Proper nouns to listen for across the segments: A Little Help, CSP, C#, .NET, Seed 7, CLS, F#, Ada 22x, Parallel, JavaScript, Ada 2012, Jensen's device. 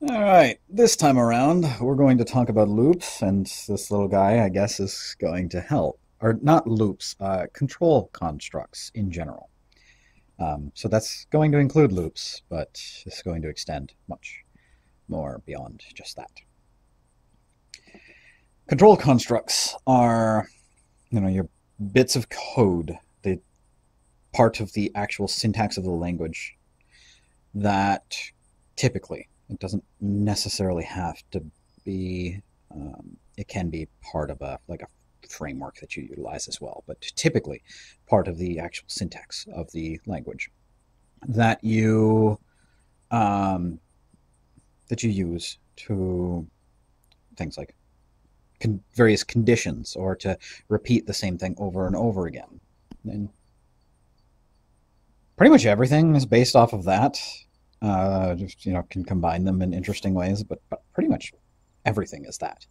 All right, this time around, we're going to talk about loops, and this little guy, I guess, is going to help. Or not loops, control constructs in general. So that's going to include loops, but this is going to extend much more beyond just that. Control constructs are, you know, your bits of code, the part of the actual syntax of the language that typically... It doesn't necessarily have to be, it can be part of a framework that you utilize as well, but typically part of the actual syntax of the language that you use to things like various conditions or to repeat the same thing over and over again. And pretty much everything is based off of that. Just, you know, can combine them in interesting ways, but pretty much everything is that.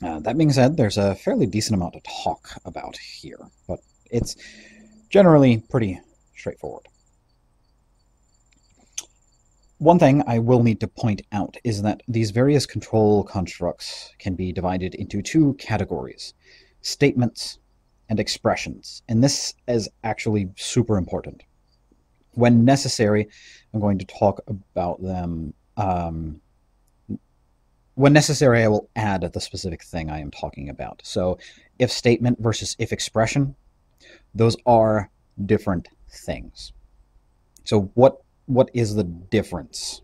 That being said, there's a fairly decent amount to talk about here, but it's generally pretty straightforward. One thing I will need to point out is that these various control constructs can be divided into two categories: statements and expressions. And this is actually super important. When necessary, I'm going to talk about them. When necessary, I will add the specific thing I am talking about. So if statement versus if expression, those are different things. So what is the difference?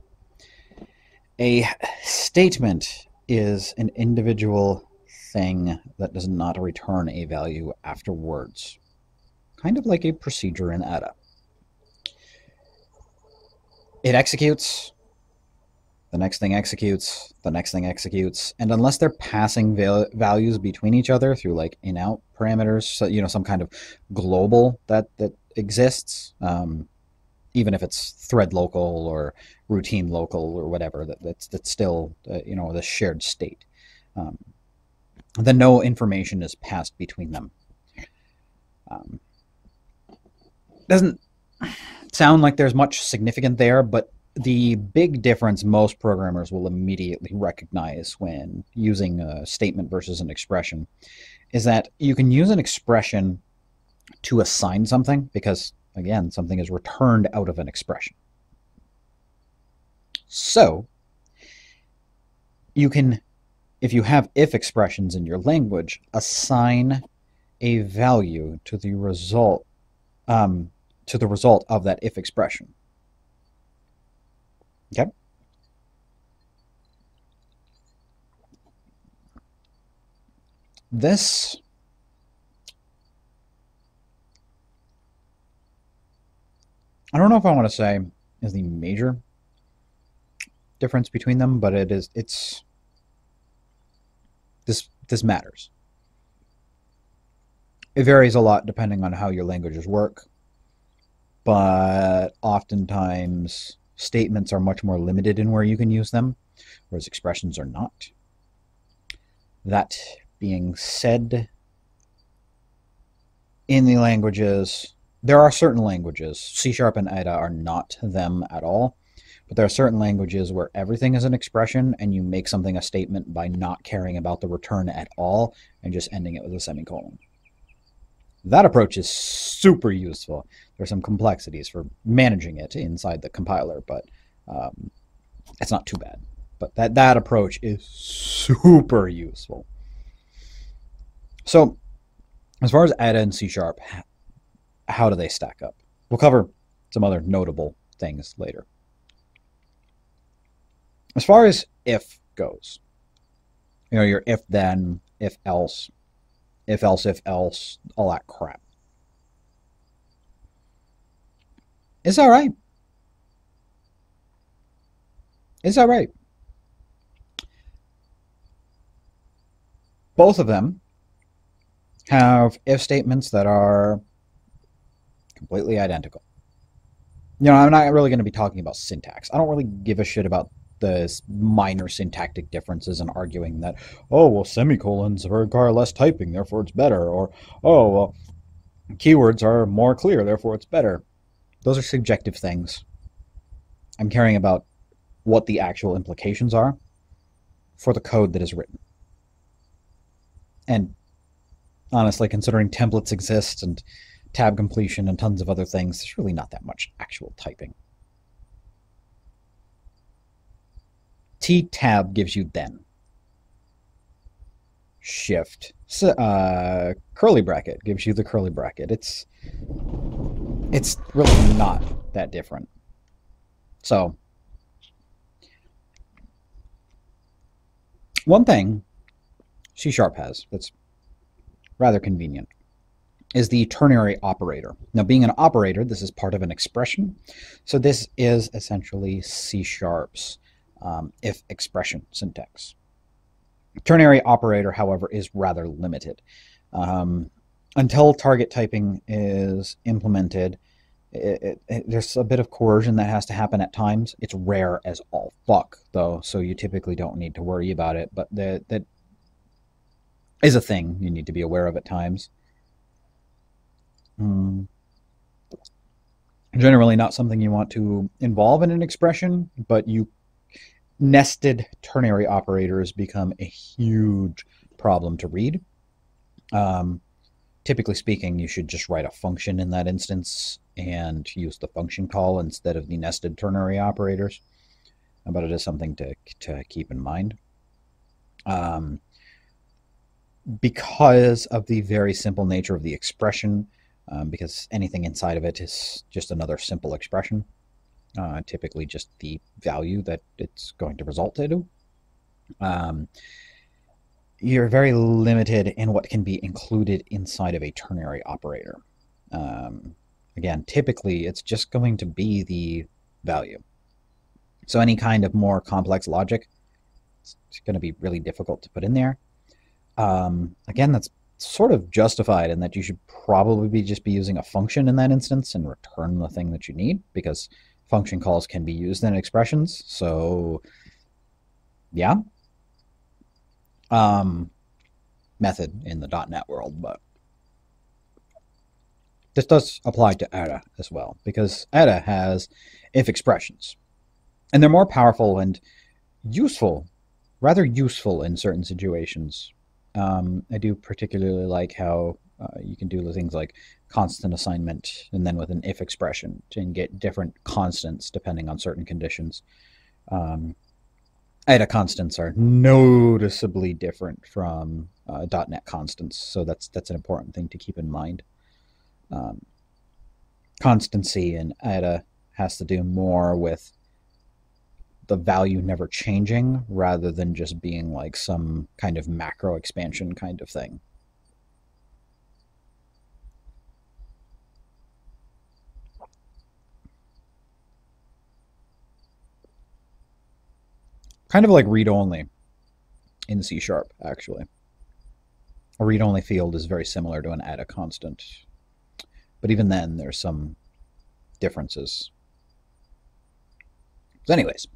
A statement is an individual thing that does not return a value afterwards, kind of like a procedure in Ada. It executes, the next thing executes, the next thing executes, and unless they're passing values between each other through like in-out parameters, so, you know, some kind of global that exists, even if it's thread local or routine local or whatever, that's still, you know, the shared state. Then no information is passed between them. Doesn't sound like there's much significant there, but the big difference most programmers will immediately recognize when using a statement versus an expression is that you can use an expression to assign something because, again, something is returned out of an expression. So you can, if you have if expressions in your language, assign a value to the result of that if expression. Okay? This I don't know if I want to say is the major difference between them, but it is this matters. It varies a lot depending on how your languages work. But oftentimes statements are much more limited in where you can use them, whereas expressions are not. That being said, in the languages, there are certain languages, C# and Ada are not them at all, but there are certain languages where everything is an expression and you make something a statement by not caring about the return at all and just ending it with a semicolon. That approach is super useful. There's some complexities for managing it inside the compiler, but it's not too bad. But that approach is super useful. So as far as Ada and C#, how do they stack up? We'll cover some other notable things later. As far as if goes, you know, your if then, if else, if else, all that crap. It's all right. It's all right. Both of them have if statements that are completely identical. You know, I'm not really going to be talking about syntax. I don't really give a shit about the minor syntactic differences and arguing that, oh, well, semicolons require less typing, therefore it's better, or, oh, well, keywords are more clear, therefore it's better. Those are subjective things. I'm caring about what the actual implications are for the code that is written. And honestly, considering templates exist and tab completion and tons of other things, there's really not that much actual typing. T-tab gives you then. Shift, curly bracket gives you the curly bracket. It's really not that different. So one thing C# has that's rather convenient is the ternary operator. Now, being an operator, this is part of an expression. So this is essentially C#'s if expression syntax. Ternary operator, however, is rather limited. Until target typing is implemented, there's a bit of coercion that has to happen at times. It's rare as all fuck, though, so you typically don't need to worry about it, but that is a thing you need to be aware of at times. Generally not something you want to involve in an expression, but nested ternary operators become a huge problem to read. Typically speaking, you should just write a function in that instance and use the function call instead of the nested ternary operators. But it is something to keep in mind. Because of the very simple nature of the expression, because anything inside of it is just another simple expression, typically just the value that it's going to result to, you're very limited in what can be included inside of a ternary operator. Again, typically it's just going to be the value. So any kind of more complex logic, it's going to be really difficult to put in there. Again, that's sort of justified in that you should probably just be using a function in that instance and return the thing that you need, because function calls can be used in expressions. So yeah. Method in the .NET world, but this does apply to Ada as well, because Ada has if expressions, and they're more powerful and useful, rather useful in certain situations. I do particularly like how you can do things like constant assignment and then with an if expression and get different constants depending on certain conditions. Ada constants are noticeably different from .NET constants, so that's an important thing to keep in mind. Constancy in Ada has to do more with the value never changing rather than just being like some kind of macro expansion kind of thing. Kind of like read-only in C#, actually. A read-only field is very similar to an Ada constant. But even then, there's some differences. So anyways.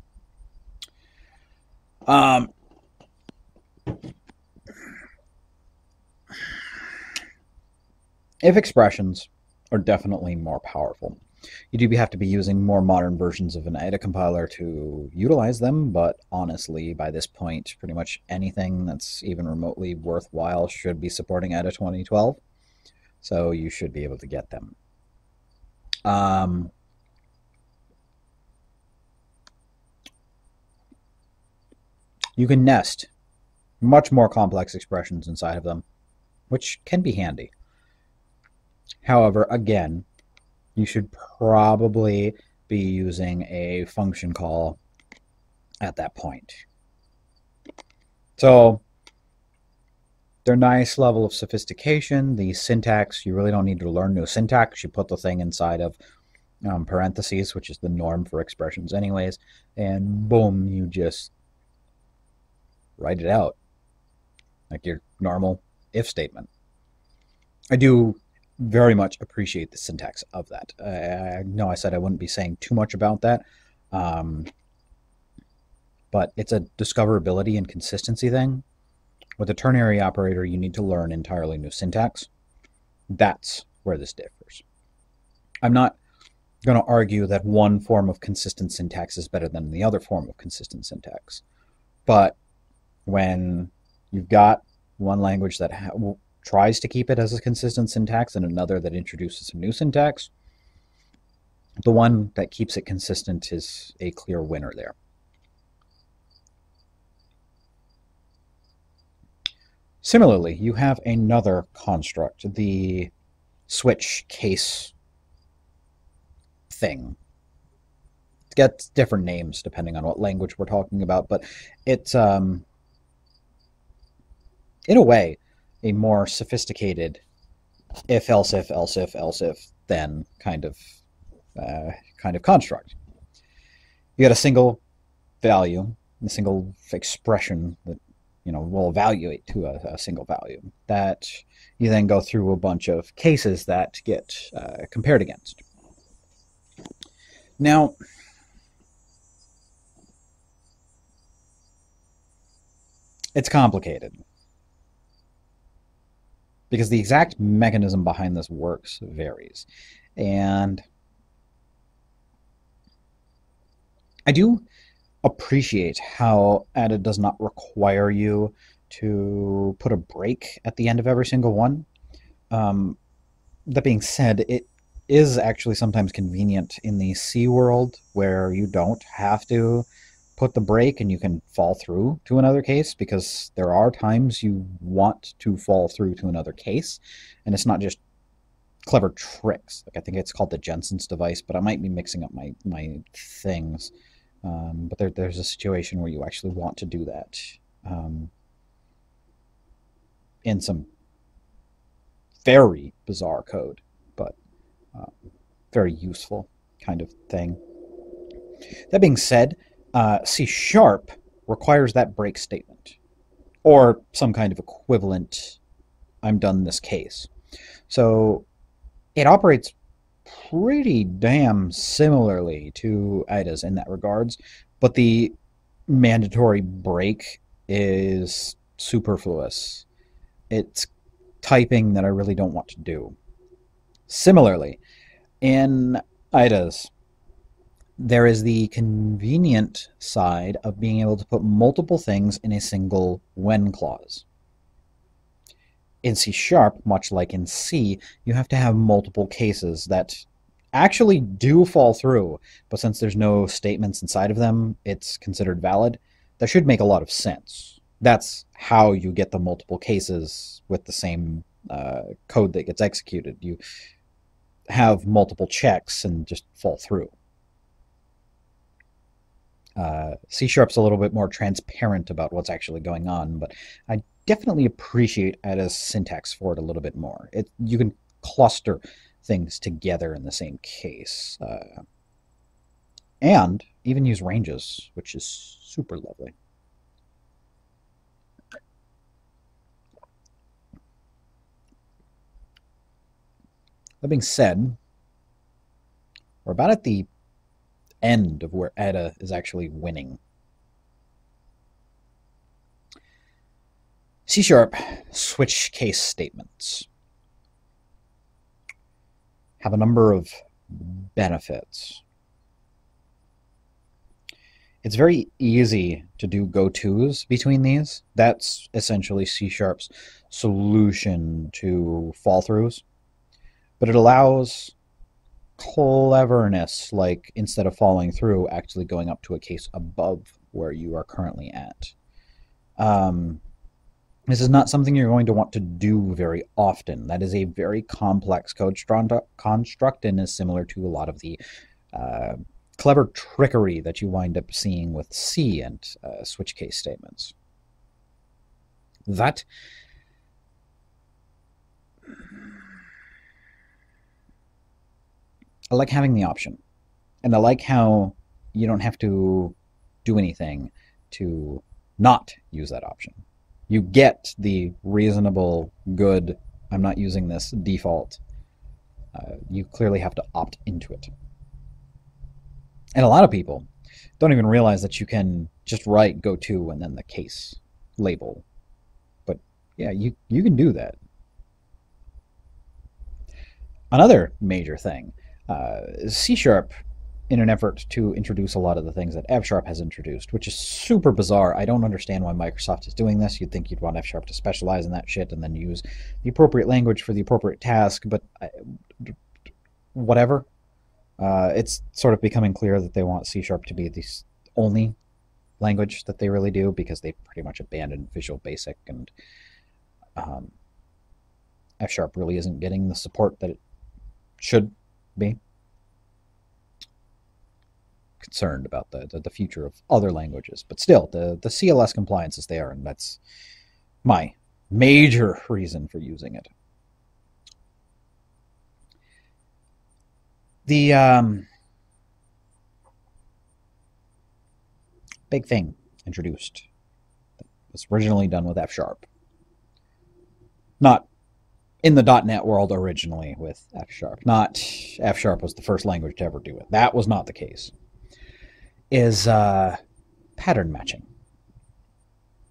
If expressions are definitely more powerful. You do have to be using more modern versions of an Ada compiler to utilize them, but honestly, by this point, pretty much anything that's even remotely worthwhile should be supporting Ada 2012, so you should be able to get them. You can nest much more complex expressions inside of them, which can be handy. However, again, you should probably be using a function call at that point. So they're nice level of sophistication. The syntax, you really don't need to learn new syntax. You put the thing inside of parentheses, which is the norm for expressions anyways, and boom, you just write it out like your normal if statement. I do very much appreciate the syntax of that. I know I said I wouldn't be saying too much about that, but it's a discoverability and consistency thing. With a ternary operator, you need to learn entirely new syntax. That's where this differs. I'm not going to argue that one form of consistent syntax is better than the other form of consistent syntax. But when you've got one language that tries to keep it as a consistent syntax and another that introduces some new syntax, the one that keeps it consistent is a clear winner there. Similarly, you have another construct, the switch case thing. It gets different names depending on what language we're talking about, but it's, in a way, a more sophisticated if, else if, else if, else if, then kind of construct. You got a single value, a single expression that will evaluate to a single value that you then go through a bunch of cases that get compared against. Now, it's complicated because the exact mechanism behind this works varies. And I do appreciate how Ada does not require you to put a break at the end of every single one. That being said, it is actually sometimes convenient in the C world where you don't have to put the break and you can fall through to another case, because there are times you want to fall through to another case, and it's not just clever tricks. Like I think it's called the Jensen's device, but I might be mixing up my things. But there's a situation where you actually want to do that in some very bizarre code, but very useful kind of thing. That being said, C# requires that break statement or some kind of equivalent "I'm done this case." So it operates pretty damn similarly to Ada's in that regards, but the mandatory break is superfluous. It's typing that I really don't want to do. Similarly, in Ada's, there is the convenient side of being able to put multiple things in a single when clause. In C#, much like in C, you have to have multiple cases that actually do fall through, but since there's no statements inside of them, it's considered valid. That should make a lot of sense. That's how you get the multiple cases with the same code that gets executed. You have multiple checks and just fall through. C#'s a little bit more transparent about what's actually going on, but I definitely appreciate Ada's syntax for it a little bit more. You can cluster things together in the same case, and even use ranges, which is super lovely. That being said, we're about at the end of where Ada is actually winning. C# switch case statements have a number of benefits. It's very easy to do go-tos between these. That's essentially C#'s solution to fall-throughs. But it allows cleverness, like instead of falling through, actually going up to a case above where you are currently at. This is not something you're going to want to do very often. That is a very complex code construct and is similar to a lot of the clever trickery that you wind up seeing with C and switch case statements. I like having the option, and I like how you don't have to do anything to not use that option. You get the reasonable, good, I'm not using this default. You clearly have to opt into it. And a lot of people don't even realize that you can just write go to and then the case label. But yeah, you can do that. Another major thing, C#, in an effort to introduce a lot of the things that F# has introduced, which is super bizarre. I don't understand why Microsoft is doing this. You'd think you'd want F# to specialize in that shit and then use the appropriate language for the appropriate task, but whatever. It's sort of becoming clear that they want C# to be the only language that they really do, because they pretty much abandoned Visual Basic, and F# really isn't getting the support that it should be. Concerned about the future of other languages, but still, the CLS compliance is there, and that's my major reason for using it. The big thing introduced that was originally done with F#, not in the .NET world originally with F#. Not F# was the first language to ever do it. That was not the case. Is pattern matching.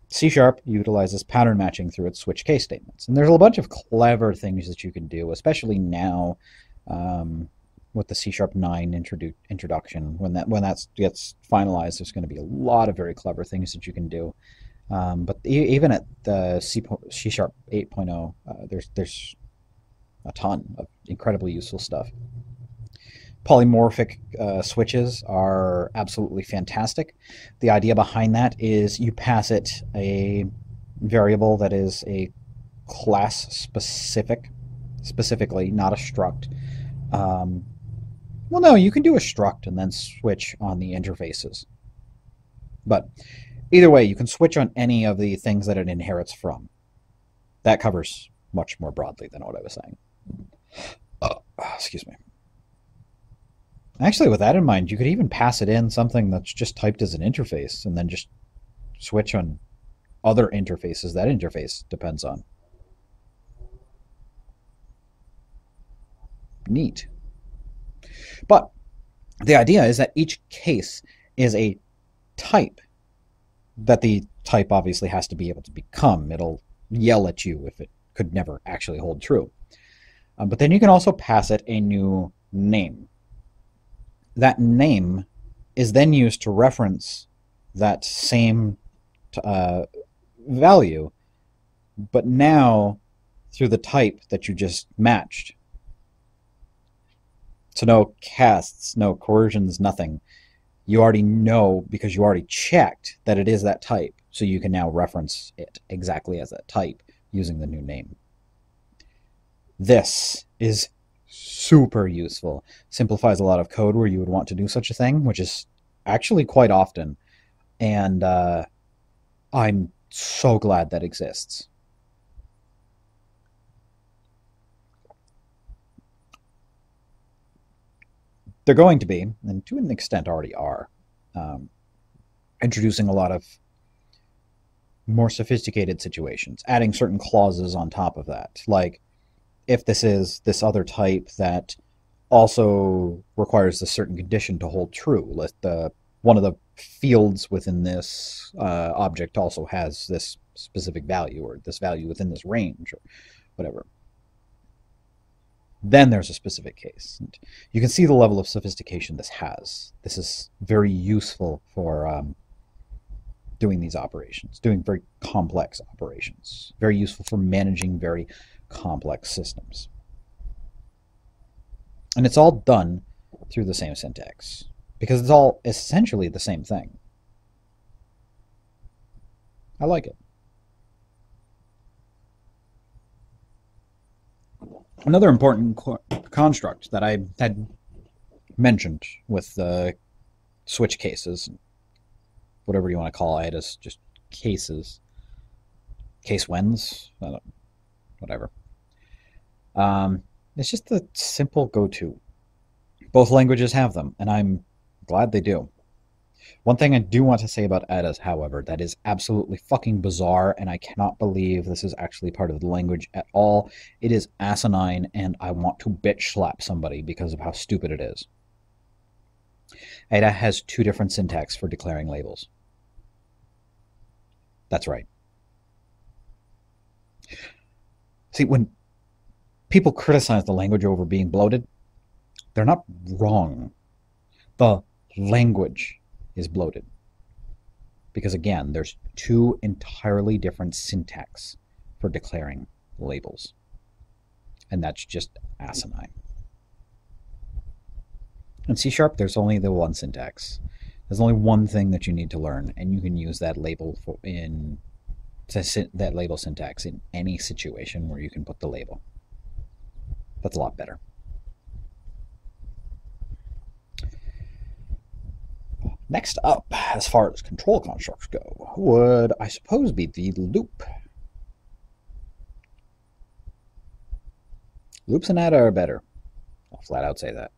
C# utilizes pattern matching through its switch case statements. And there's a bunch of clever things that you can do, especially now with the C# 9 introduction. When that gets finalized, there's going to be a lot of very clever things that you can do. But even at the C# 8.0, there's a ton of incredibly useful stuff. Polymorphic switches are absolutely fantastic. The idea behind that is you pass it a variable that is a class specific, specifically, not a struct. Well, no, you can do a struct and then switch on the interfaces. But either way, you can switch on any of the things that it inherits from. That covers much more broadly than what I was saying. Excuse me. Actually, with that in mind, you could even pass it in something that's just typed as an interface and then just switch on other interfaces that interface depends on. Neat. But the idea is that each case is a type that the type obviously has to be able to become. It'll yell at you if it could never actually hold true. But then you can also pass it a new name. That name is then used to reference that same value, but now through the type that you just matched. So no casts, no coercions, nothing. You already know, because you already checked, that it is that type, so you can now reference it exactly as that type using the new name. This is super useful. Simplifies a lot of code where you would want to do such a thing, which is actually quite often. And I'm so glad that exists. They're going to be, and to an extent already are, introducing a lot of more sophisticated situations, adding certain clauses on top of that, like if this is this other type that also requires a certain condition to hold true. Let one of the fields within this object also has this specific value, or this value within this range, or whatever. Then there's a specific case. And you can see the level of sophistication this has. This is very useful for doing these operations, doing very complex operations. Very useful for managing very complex systems. And it's all done through the same syntax, because it's all essentially the same thing. I like it. Another important construct that I had mentioned with the switch cases, whatever you want to call it, is just cases. Case wins? I don't know. Whatever. It's just a simple go-to. Both languages have them, and I'm glad they do. One thing I do want to say about Adas, however, that is absolutely fucking bizarre, and I cannot believe this is actually part of the language at all. It is asinine, and I want to bitch slap somebody because of how stupid it is. Ada has two different syntax for declaring labels. That's right. See, when people criticize the language over being bloated, They're not wrong. The language is bloated. Because again, there's two entirely different syntax for declaring labels. And that's just asinine. In C#, there's only the one syntax. There's only one thing that you need to learn, and you can use that label for that label syntax in any situation where you can put the label. That's a lot better. Next up, as far as control constructs go, would, I suppose, be the loop. Loops and Ada are better. I'll flat out say that.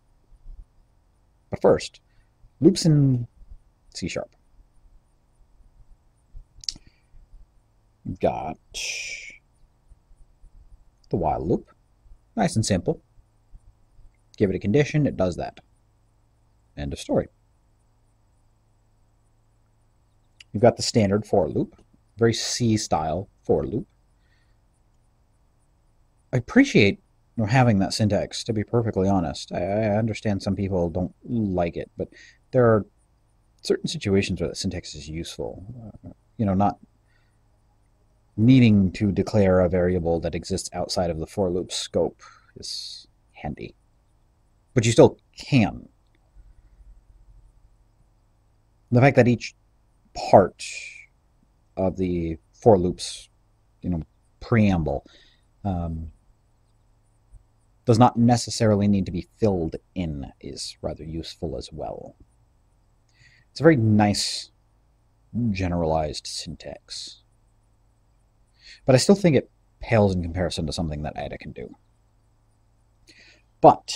But first, loops in C#. We've got the while loop. Nice and simple. Give it a condition, it does that. End of story. You've got the standard for loop, very C-style for loop. I appreciate having that syntax, to be perfectly honest. I understand some people don't like it, but there are certain situations where that syntax is useful. Not needing to declare a variable that exists outside of the for loop scope is handy. But you still can. The fact that each part of the for loop's, preamble does not necessarily need to be filled in is rather useful as well. It's a very nice generalized syntax. But I still think it pales in comparison to something that Ada can do. But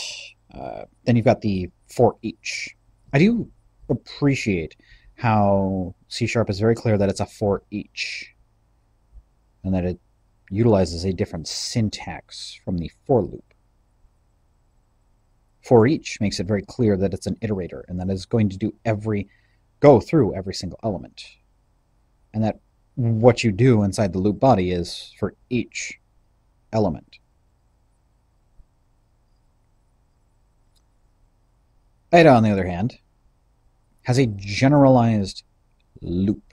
then you've got the for each. I do appreciate how C# is very clear that it's a for each, and that it utilizes a different syntax from the for loop. For each makes it very clear that it's an iterator, and that it's going to do go through every single element, and that what you do inside the loop body is for each element. Ada, on the other hand, has a generalized loop.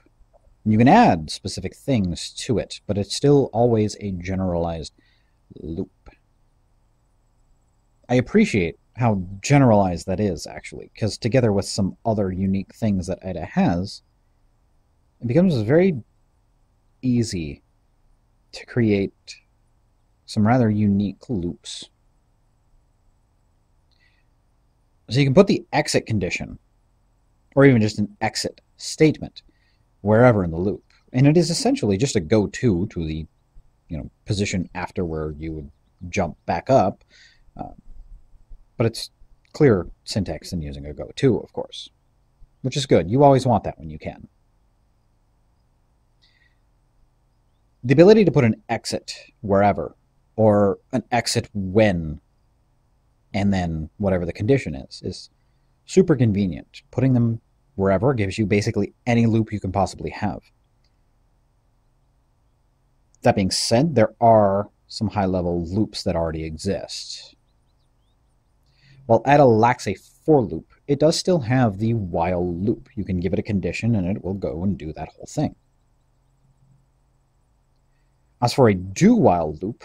You can add specific things to it, but it's still always a generalized loop. I appreciate how generalized that is, actually, because together with some other unique things that Ada has, it becomes very easy to create some rather unique loops. So you can put the exit condition, or even just an exit statement, wherever in the loop. And it is essentially just a go-to to the position after where you would jump back up. But it's clearer syntax than using a go-to, of course, which is good. You always want that when you can. The ability to put an exit wherever, or an exit when, and then whatever the condition is super convenient. Putting them wherever gives you basically any loop you can possibly have. That being said, there are some high-level loops that already exist. While Ada lacks a for loop, it does still have the while loop. You can give it a condition, and it will go and do that whole thing. As for a do-while loop,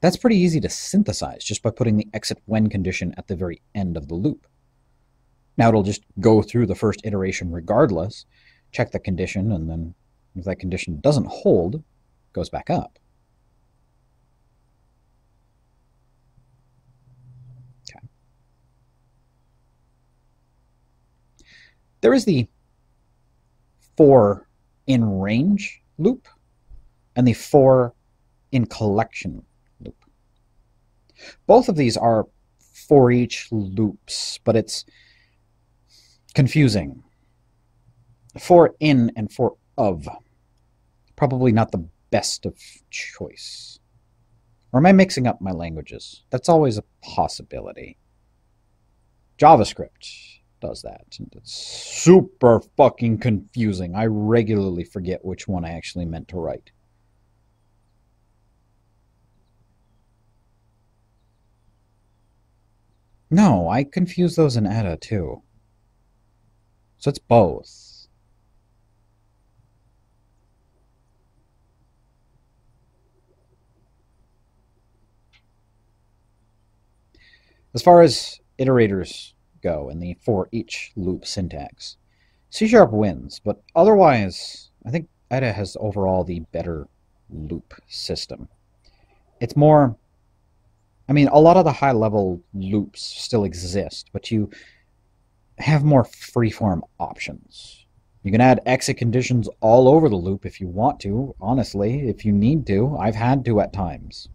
that's pretty easy to synthesize just by putting the exit when condition at the very end of the loop. Now it'll just go through the first iteration regardless, check the condition, and then if that condition doesn't hold, it goes back up. Okay. There is the for in range loop and the for in collection loop. Both of these are for each loops, but it's confusing. For in and for of. Probably not the best of choice. Or am I mixing up my languages? That's always a possibility. JavaScript does that. And it's super fucking confusing. I regularly forget which one I actually meant to write. No, I confuse those in Ada too. So it's both. As far as iterators go in the for each loop syntax, C# wins, but otherwise I think Ada has overall the better loop system. It's more, I mean, a lot of the high-level loops still exist, but you have more free-form options. You can add exit conditions all over the loop if you want to, honestly, if you need to. I've had to at times.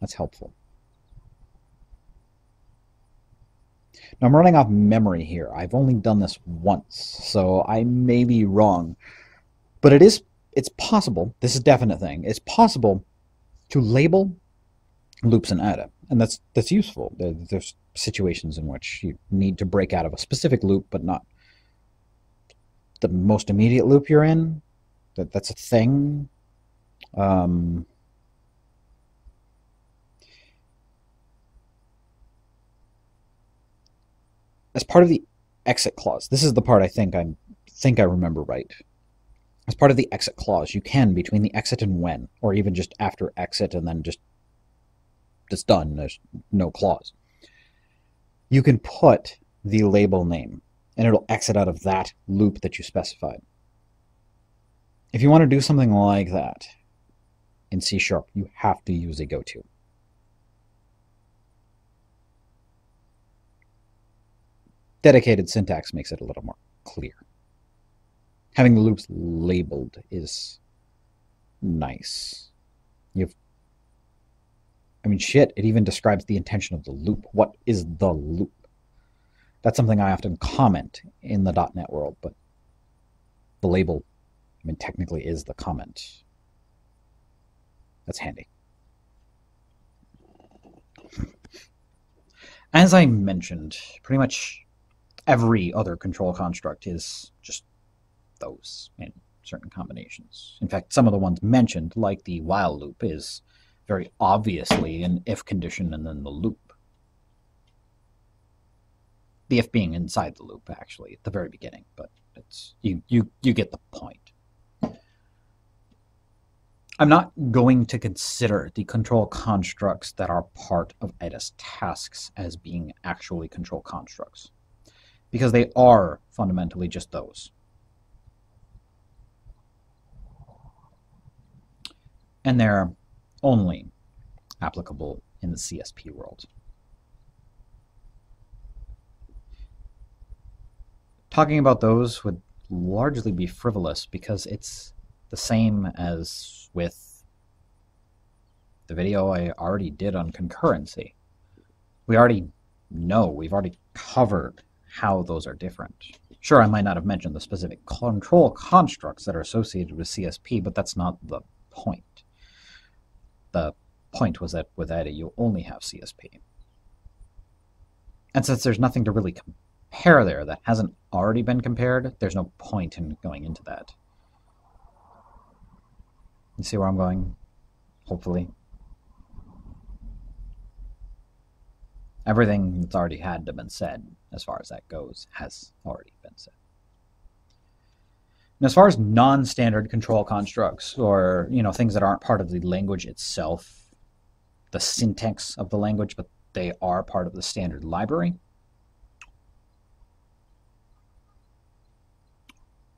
That's helpful. Now, I'm running off memory here. I've only done this once, so I may be wrong. But it's possible, this is a definite thing, it's possible to label loops in Ada. And that's useful. There's situations in which you need to break out of a specific loop, but not the most immediate loop you're in. That's a thing. As part of the exit clause, this is the part I think I remember right. As part of the exit clause, you can, between the exit and when, or even just after exit and then just done, there's no clause, you can put the label name, and it'll exit out of that loop that you specified. If you want to do something like that in C#, you have to use a goto. Dedicated syntax makes it a little more clear. Having the loops labeled is nice. I mean, shit, it even describes the intention of the loop. What is the loop? That's something I often comment in the .NET world, but the label, I mean, technically is the comment. That's handy. As I mentioned, pretty much every other control construct is just those in certain combinations. In fact, some of the ones mentioned, like the while loop, is very obviously an if condition and then the loop. The if being inside the loop, actually, at the very beginning, but it's you get the point. I'm not going to consider the control constructs that are part of Ada's tasks as being actually control constructs, because they are fundamentally just those. And they're only applicable in the CSP world. Talking about those would largely be frivolous because it's the same as with the video I already did on concurrency. We already know, we've already covered how those are different. Sure, I might not have mentioned the specific control constructs that are associated with CSP, but that's not the point. The point was that with Ada, you only have CSP. And since there's nothing to really compare there that hasn't already been compared, there's no point in going into that. You see where I'm going, hopefully? Everything that's already had to have been said, as far as that goes, has already been said. And as far as non-standard control constructs, or things that aren't part of the language itself, the syntax of the language, but they are part of the standard library,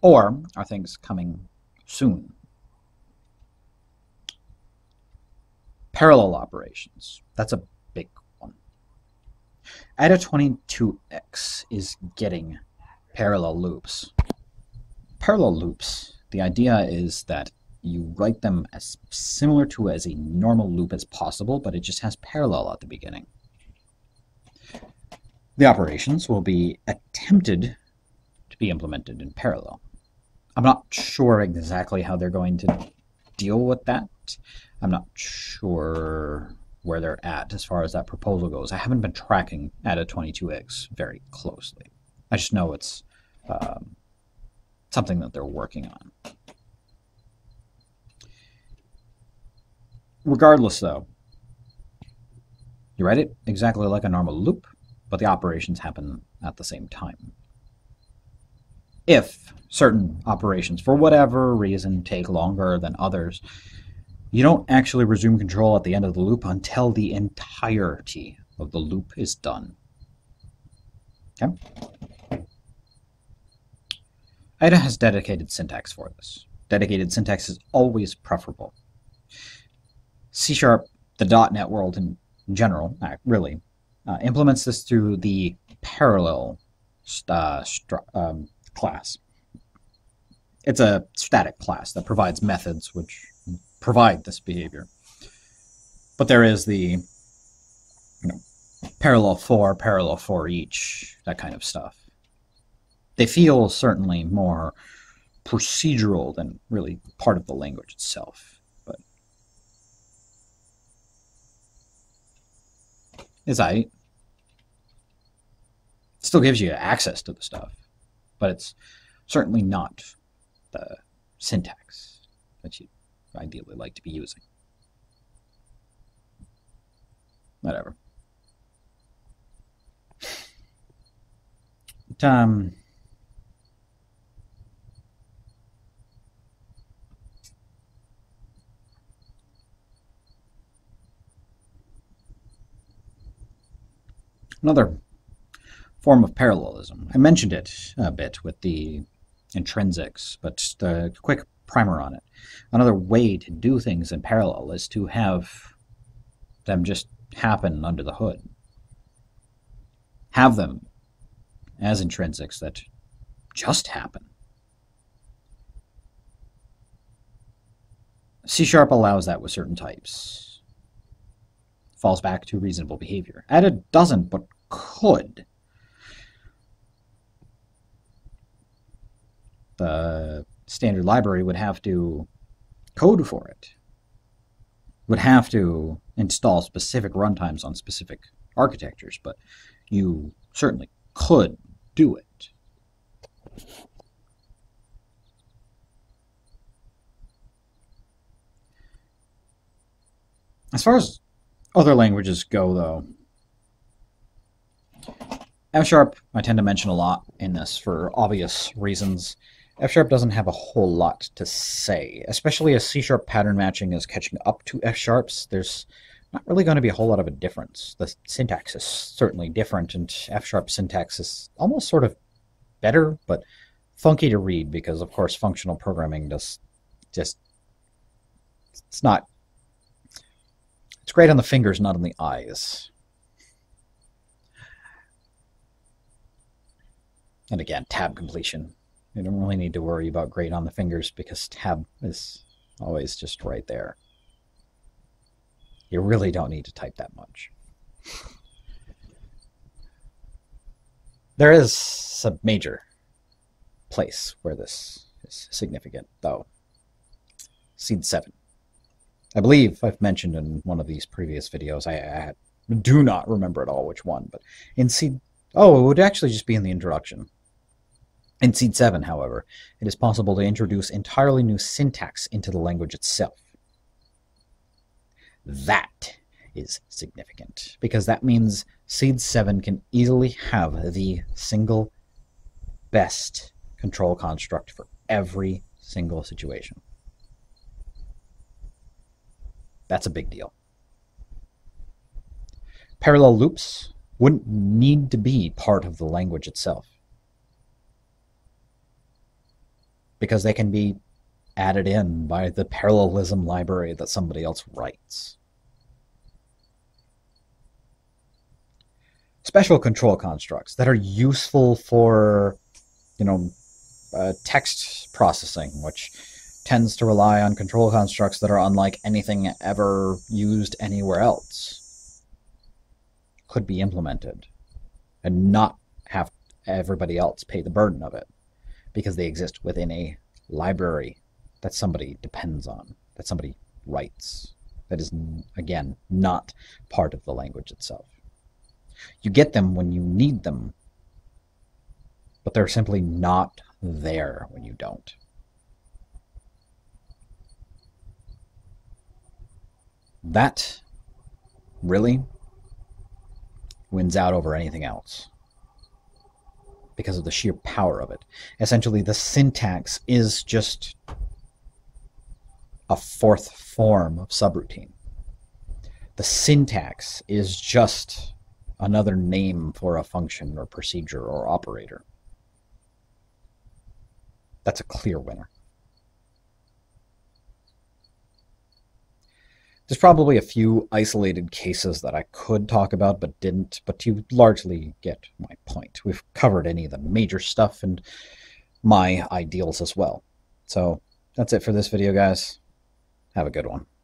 or are things coming soon? Parallel operations. That's a big one. Ada 22x is getting parallel loops. Parallel loops, the idea is that you write them as similar to as a normal loop as possible, but it just has parallel at the beginning. The operations will be attempted to be implemented in parallel. I'm not sure exactly how they're going to deal with that. I'm not sure where they're at as far as that proposal goes. I haven't been tracking Ada 22x very closely. I just know it's something that they're working on. Regardless, though, you write it exactly like a normal loop, but the operations happen at the same time. If certain operations, for whatever reason, take longer than others, you don't actually resume control at the end of the loop until the entirety of the loop is done. Okay? Ada has dedicated syntax for this. Dedicated syntax is always preferable. C#, the .NET world in general, really, implements this through the Parallel class. It's a static class that provides methods which provide this behavior. But there is the, you know, parallel for, parallel for each, that kind of stuff. They feel certainly more procedural than really part of the language itself. But it's aight. It still gives you access to the stuff, but it's certainly not the syntax that you ideally like to be using. Whatever. But, another form of parallelism. I mentioned it a bit with the intrinsics, but a quick primer on it. Another way to do things in parallel is to have them just happen under the hood. Have them as intrinsics that just happen. C# allows that with certain types. Falls back to reasonable behavior. Ada doesn't, but could. The standard library would have to code for it. Would have to install specific runtimes on specific architectures, but you certainly could do it. As far as other languages go, though, F#, I tend to mention a lot in this for obvious reasons. F# doesn't have a whole lot to say, especially as C# pattern matching is catching up to F#. There's not really going to be a whole lot of a difference. The syntax is certainly different, and F# syntax is almost sort of better, but funky to read because, of course, functional programming does just... it's not... it's great on the fingers, not on the eyes. And again, tab completion. You don't really need to worry about great on the fingers because tab is always just right there. You really don't need to type that much. There is a major place where this is significant, though. Seed 7. I believe I've mentioned in one of these previous videos, I do not remember at all which one, but in Seed... oh, it would actually just be in the introduction. In Seed 7, however, it is possible to introduce entirely new syntax into the language itself. That is significant, because that means Seed 7 can easily have the single best control construct for every single situation. That's a big deal. Parallel loops wouldn't need to be part of the language itself, because they can be added in by the parallelism library that somebody else writes. Special control constructs that are useful for, you know, text processing, which tends to rely on control constructs that are unlike anything ever used anywhere else, could be implemented and not have everybody else pay the burden of it, because they exist within a library that somebody depends on, that somebody writes, that is, again, not part of the language itself. You get them when you need them, but they're simply not there when you don't. That really wins out over anything else because of the sheer power of it. Essentially, the syntax is just a fourth form of subroutine. The syntax is just another name for a function or procedure or operator. That's a clear winner. There's probably a few isolated cases that I could talk about but didn't, but you largely get my point. We've covered any of the major stuff and my ideals as well. So that's it for this video, guys. Have a good one.